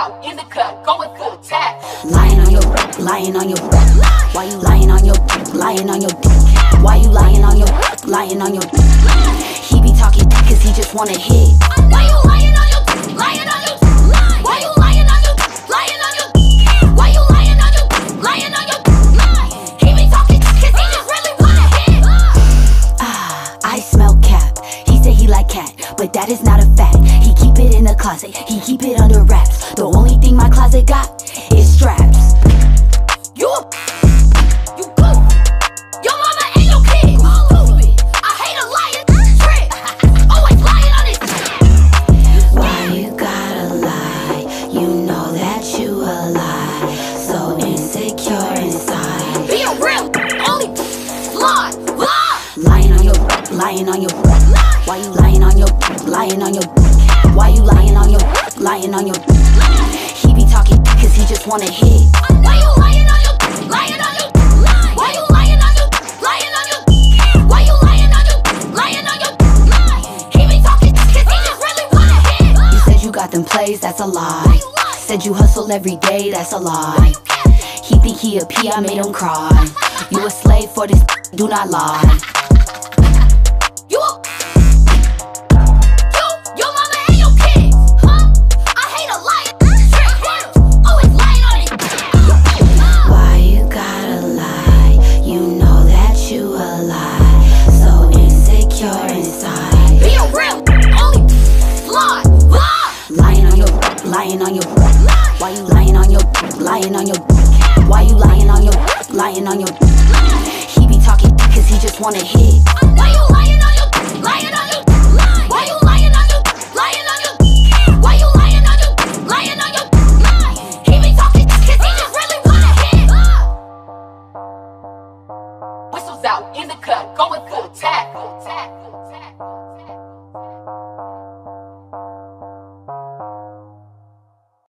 out in the cut, going full tap. Lying on your back, lying on your back. Why you lying on your back, lying on your back? Why you lying on your back, lying on your back? He be talking dick 'cause he just wanna hit. Why you lying on your back, lying on your back? Why you lying on your back, lying on your back? Why you lying on your back, lying on your back? He be talking dick 'cause he just really wanna hit. Ah, I smell cap. He said he like cat, but that is not a fact. He keep it in the closet, he keep it under wraps. The only thing my closet got is straps. You good. Your mama and your kids. I hate a lying trick. Always lying on his. Why you gotta lie? You know that you a lie. So insecure inside. Be a real only lie. Lying on your back, lying on your back. Why you lying on your back, lying on your back? Why you lying on your back, lying on your back? He be talking cause he just wanna hit. Why you lying on your back, lying on your back? Why you lying on your back, lying on your back? Why you lying on your back, lying on your back? He be talking cause he just really wanna hit. You said you got them plays, that's a lie. Said you hustle every day, that's a lie. He think he a P, I made him cry. You a slave for this, do not lie. Lying on your back. Why you lying on your back, lying on your back? Why you lying on your back, lying on your back? He be talking cause he just wanna hit. Why you lying on your back, lying on your back? Why you lying on your back, lying on your back? Why you lying on your back, lying on your back? He be talking cause he just really wanna hit. Whistles out in the cut, going full tap.